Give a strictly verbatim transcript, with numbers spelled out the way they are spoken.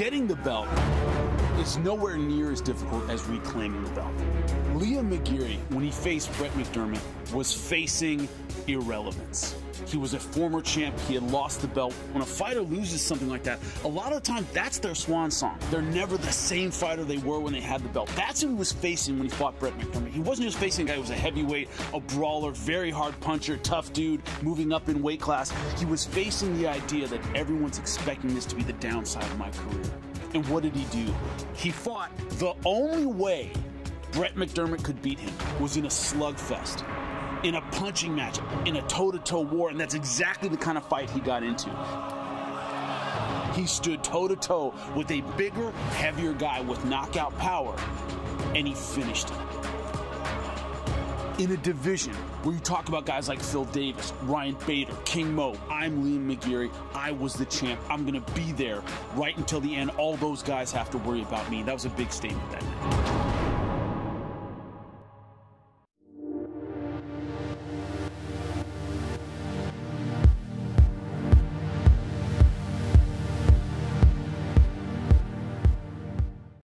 Getting the belt is nowhere near as difficult as reclaiming the belt. Liam McGeary, when he faced Brett McDermott, was facing irrelevance. He was a former champ. He had lost the belt. When a fighter loses something like that, a lot of the time, that's their swan song. They're never the same fighter they were when they had the belt. That's who he was facing when he fought Brett McDermott. He wasn't just facing a guy who was a heavyweight, a brawler, very hard puncher, tough dude, moving up in weight class. He was facing the idea that everyone's expecting this to be the downside of my career. And what did he do? He fought the only way Brett McDermott could beat him was in a slugfest, in a punching match, in a toe-to-toe war, and that's exactly the kind of fight he got into. He stood toe-to-toe with a bigger, heavier guy with knockout power, and he finished him. In a division where you talk about guys like Phil Davis, Ryan Bader, King Mo, I'm Liam McGeary, I was the champ, I'm gonna be there right until the end, all those guys have to worry about me. That was a big statement that night.